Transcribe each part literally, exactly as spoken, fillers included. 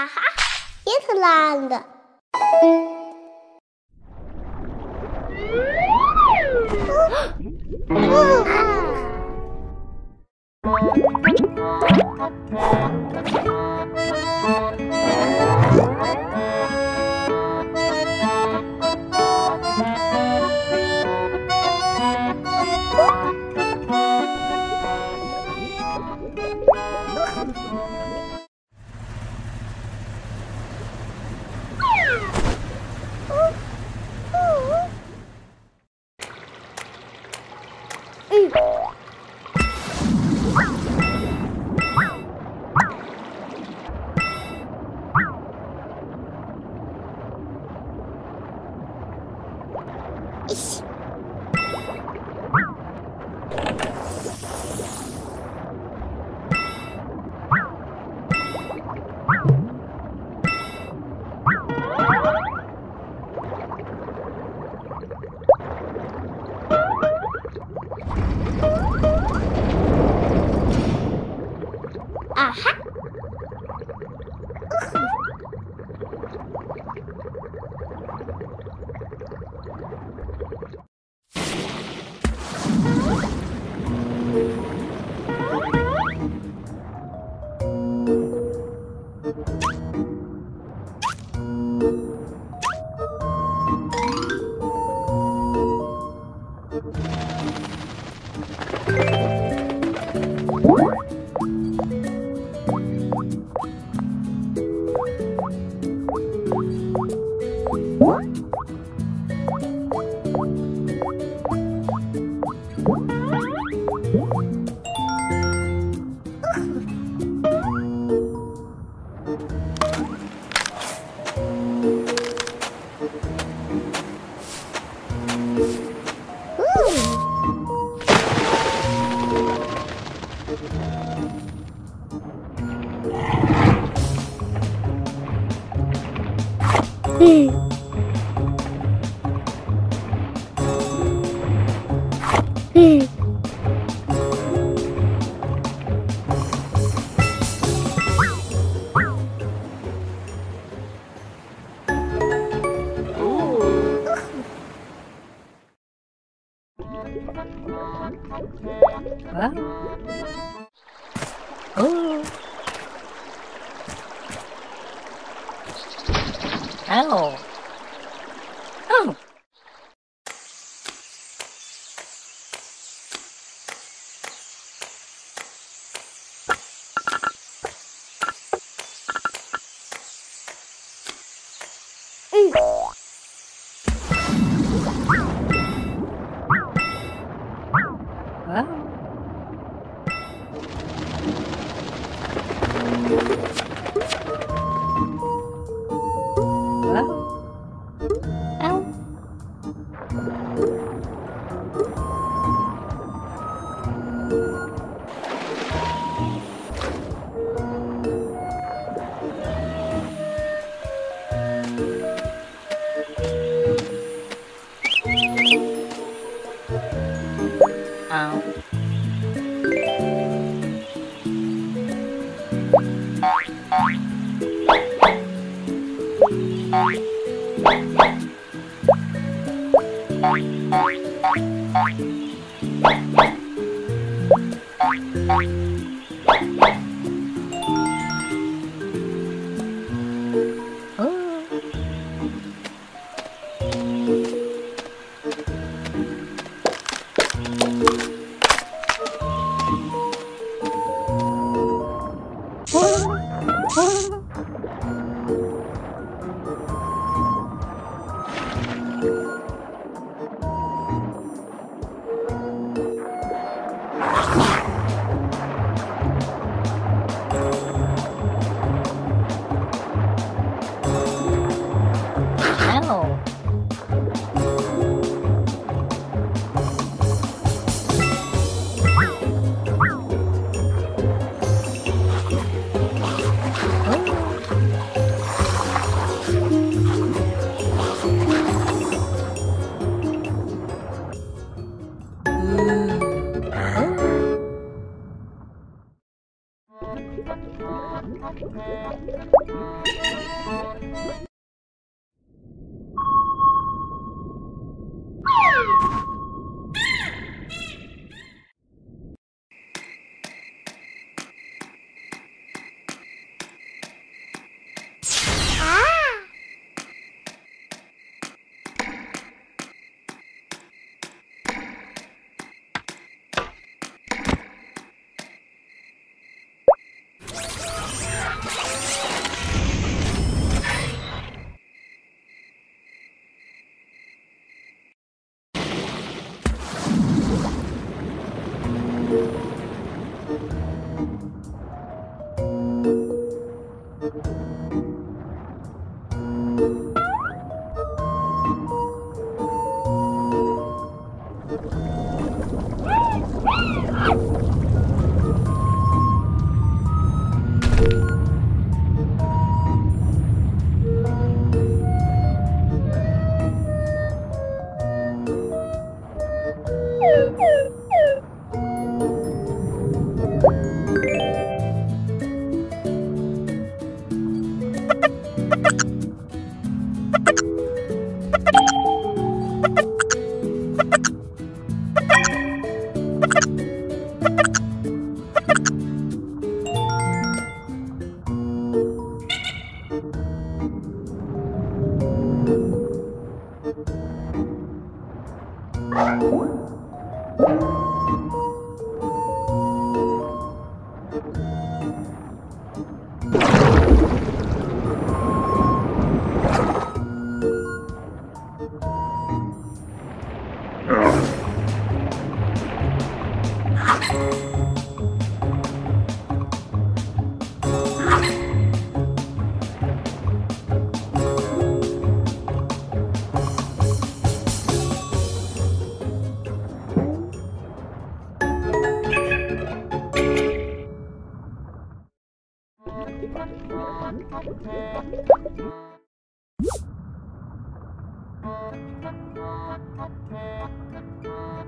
Aha! Island! you.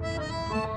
Thank you.